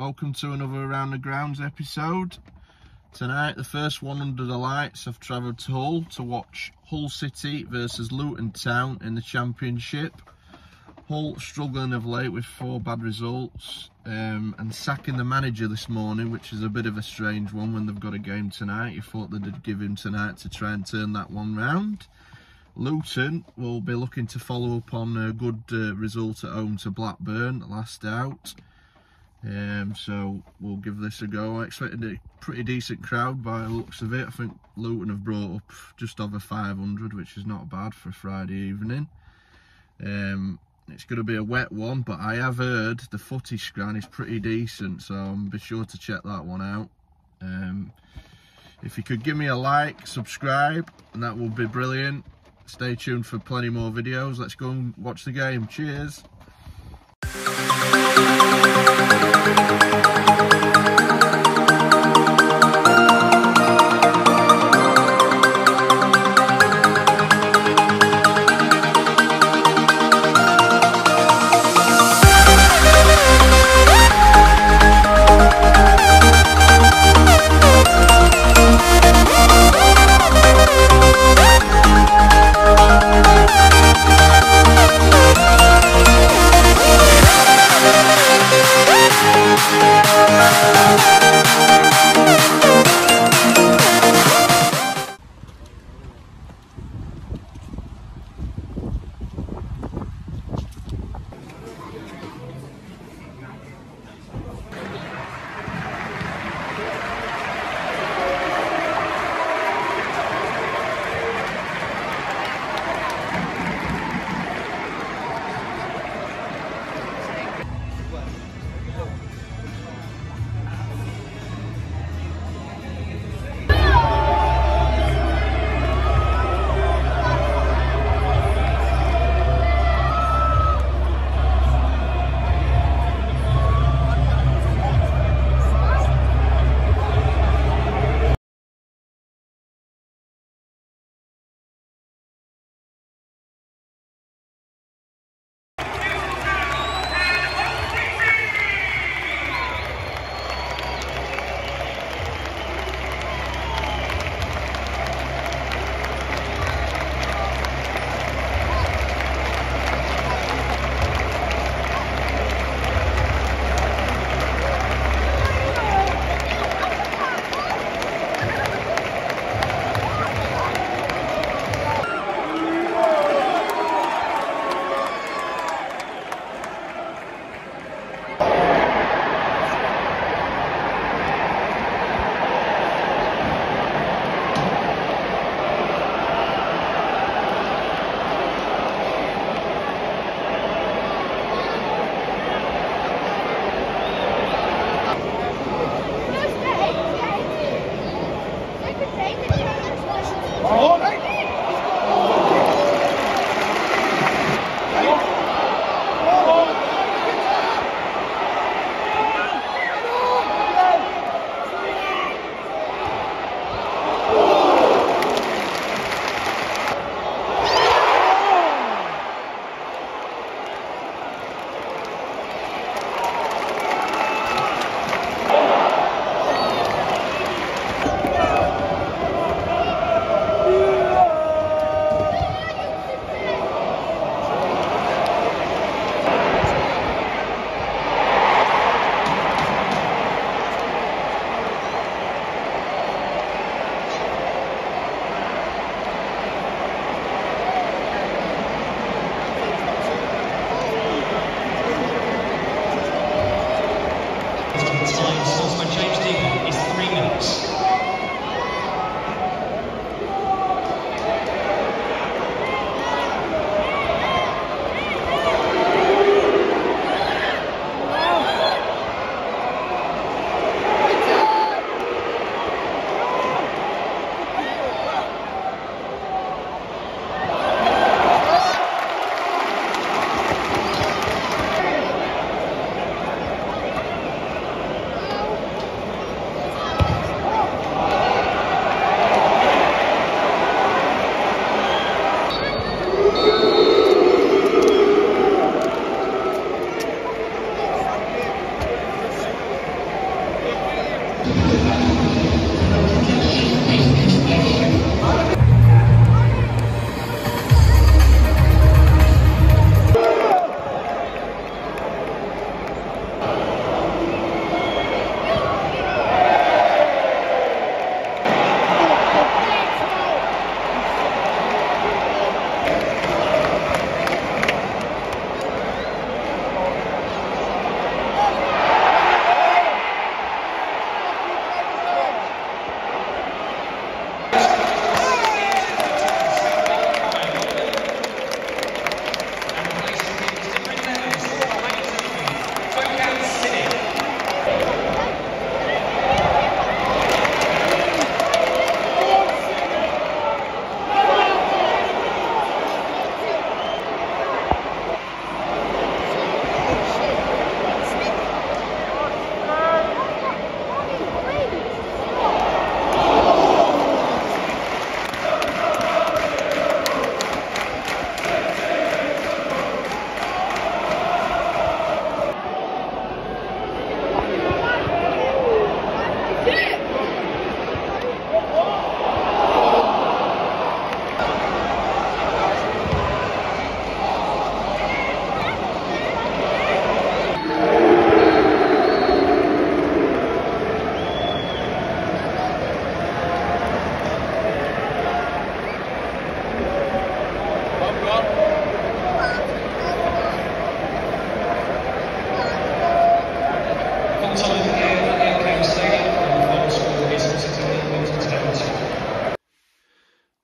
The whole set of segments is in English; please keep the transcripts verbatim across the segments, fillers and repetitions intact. Welcome to another Around the Grounds episode. Tonight, the first one under the lights, I've travelled to Hull to watch Hull City versus Luton Town in the Championship. Hull struggling of late with four bad results um, and sacking the manager this morning, which is a bit of a strange one when they've got a game tonight. You thought they'd give him tonight to try and turn that one round. Luton will be looking to follow up on a good uh, result at home to Blackburn, last out. Um, so we'll give this a go. I expected a pretty decent crowd by the looks of it. I think Luton have brought up just over five hundred, which is not bad for a Friday evening. Um, it's going to be a wet one, but I have heard the footy scran is pretty decent, so I'll be sure to check that one out. Um, if you could give me a like, subscribe, and that would be brilliant. Stay tuned for plenty more videos. Let's go and watch the game. Cheers. Oh,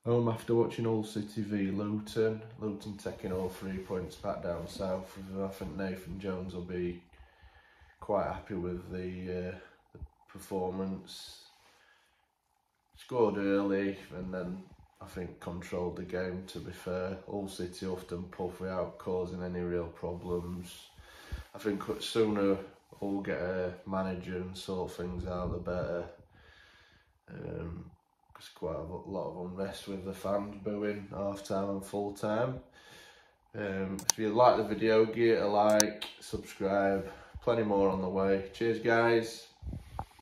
Home after watching Hull City v Luton. Luton taking all three points back down south. I think Nathan Jones will be quite happy with the, uh, the performance. Scored early and then I think controlled the game, to be fair. Hull City often puff without causing any real problems. I think the sooner Hull get a manager and sort things out, the better. Um, There's quite a lot of unrest with the fans booing half-time and full-time. Um, if you like the video, give it a like, subscribe. Plenty more on the way. Cheers, guys.